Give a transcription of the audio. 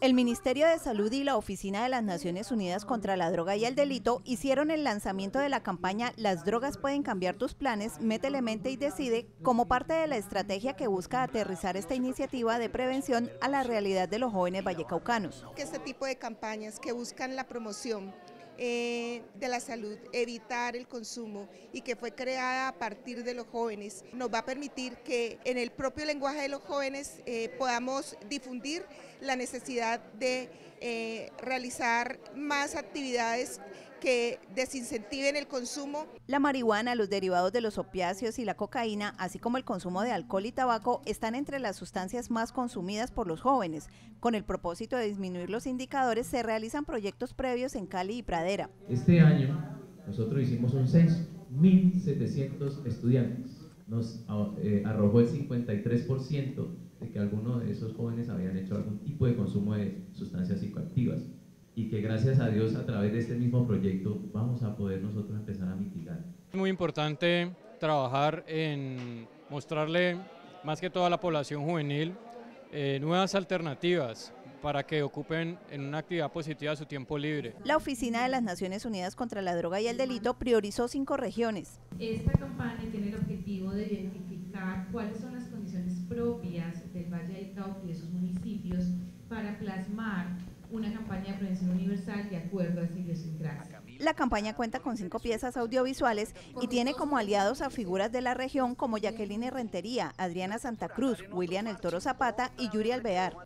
El Ministerio de Salud y la Oficina de las Naciones Unidas contra la Droga y el Delito hicieron el lanzamiento de la campaña Las drogas pueden cambiar tus planes, métele mente y decide, como parte de la estrategia que busca aterrizar esta iniciativa de prevención a la realidad de los jóvenes vallecaucanos. Este tipo de campañas que buscan la promoción de la salud, evitar el consumo y que fue creada a partir de los jóvenes, nos va a permitir que en el propio lenguaje de los jóvenes podamos difundir la necesidad de realizar más actividades que desincentiven el consumo. La marihuana, los derivados de los opiáceos y la cocaína, así como el consumo de alcohol y tabaco, están entre las sustancias más consumidas por los jóvenes. Con el propósito de disminuir los indicadores, se realizan proyectos previos en Cali y Pradera. Este año nosotros hicimos un censo, 1.700 estudiantes. Nos arrojó el 53% de que algunos de esos jóvenes habían hecho algún tipo de consumo de sustancias psicoactivas, y que gracias a Dios a través de este mismo proyecto vamos a poder nosotros empezar a mitigar. Es muy importante trabajar en mostrarle más que todo a la población juvenil nuevas alternativas para que ocupen en una actividad positiva su tiempo libre. La Oficina de las Naciones Unidas contra la Droga y el Delito priorizó 5 regiones. Esta campaña tiene el objetivo de identificar cuáles son las condiciones propias del Valle del Cauca y de sus municipios para plasmar una campaña de prevención universal de acuerdo a esta idiosincrasia. La campaña cuenta con 5 piezas audiovisuales y tiene como aliados a figuras de la región como Jacqueline Rentería, Adriana Santa Cruz, William El Toro Zapata y Yuri Alvear.